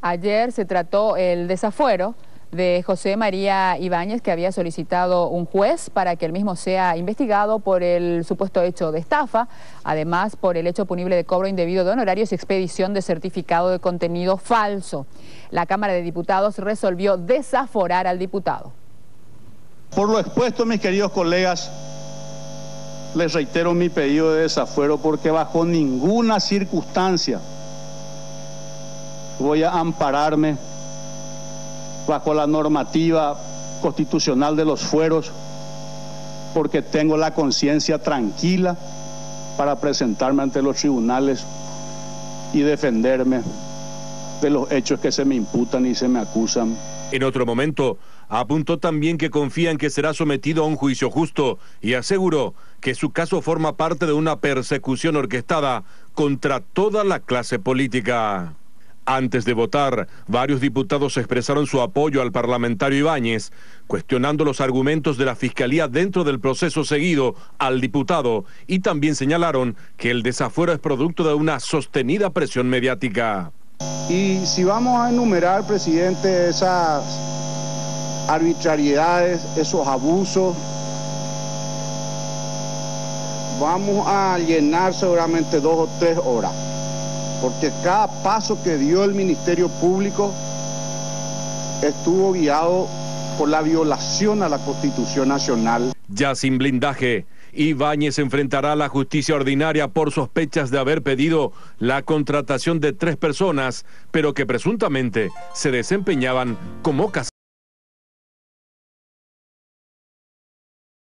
Ayer se trató el desafuero de José María Ibáñez, que había solicitado un juez para que el mismo sea investigado por el supuesto hecho de estafa, además por el hecho punible de cobro indebido de honorarios y expedición de certificado de contenido falso. La Cámara de Diputados resolvió desaforar al diputado. Por lo expuesto, mis queridos colegas, les reitero mi pedido de desafuero porque bajo ninguna circunstancia voy a ampararme bajo la normativa constitucional de los fueros, porque tengo la conciencia tranquila para presentarme ante los tribunales y defenderme de los hechos que se me imputan y se me acusan. En otro momento, apuntó también que confía en que será sometido a un juicio justo y aseguró que su caso forma parte de una persecución orquestada contra toda la clase política. Antes de votar, varios diputados expresaron su apoyo al parlamentario Ibáñez, cuestionando los argumentos de la Fiscalía dentro del proceso seguido al diputado, y también señalaron que el desafuero es producto de una sostenida presión mediática. Y si vamos a enumerar, presidente, esas arbitrariedades, esos abusos, vamos a llenar seguramente 2 o 3 horas, porque cada paso que dio el Ministerio Público estuvo guiado por la violación a la Constitución Nacional. Ya sin blindaje, Ibáñez enfrentará a la justicia ordinaria por sospechas de haber pedido la contratación de 3 personas, pero que presuntamente se desempeñaban como caseros.